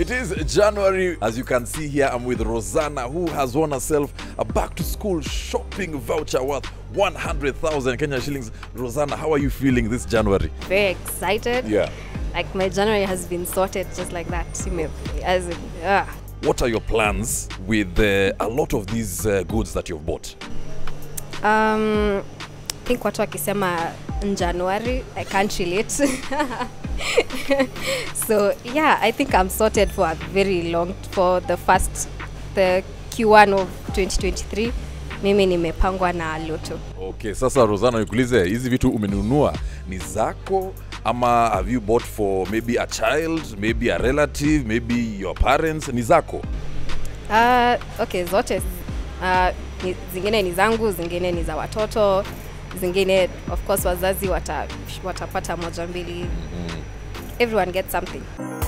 It is January. As you can see here, I'm with Rosanna, who has won herself a back-to-school shopping voucher worth 100,000 Kenya shillings. Rosanna, how are you feeling this January? Very excited. Yeah. Like, my January has been sorted just like that. As in, What are your plans with a lot of these goods that you've bought? I think watu wakisema in January, I can't relate. So yeah, I think I'm sorted for a very long, for the Q1 of 2023. Mimi nimepangwa na Loto. Okay, sasa Rosanna, nikuulize, hizi vitu umenunua ni zako ama have you bought for maybe a child, maybe a relative, maybe your parents? Ni zako? Okay, zote. Zingine ni zangu, zingine ni za watoto, zingine of course wazazi watapata moja mbili. Everyone gets something.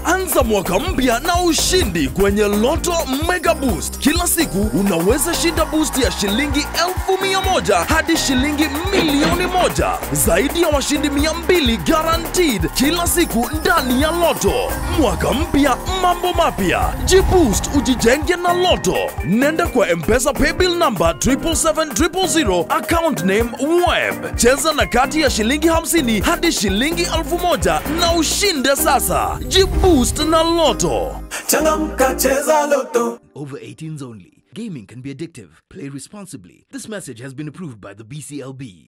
Anza mwaka mpya na ushindi kwenye Loto Mega Boost. Kila siku unaweza shinda boost ya shilingi 1,100 hadi shilingi milioni 1. Zaidi ya washindi 200 guaranteed kila siku ndani ya Loto. Mwaka mpya, mambo mapya. Jiboost, ujijenge na Loto. Nenda kwa Mpesa paybill number 77700, account name web. Cheza na kati ya shilingi 50 hadi shilingi 1,000 na ushinde sasa. Jiboost na Loto. Changamka, cheza Loto. Over 18s only. Gaming can be addictive. Play responsibly. This message has been approved by the BCLB.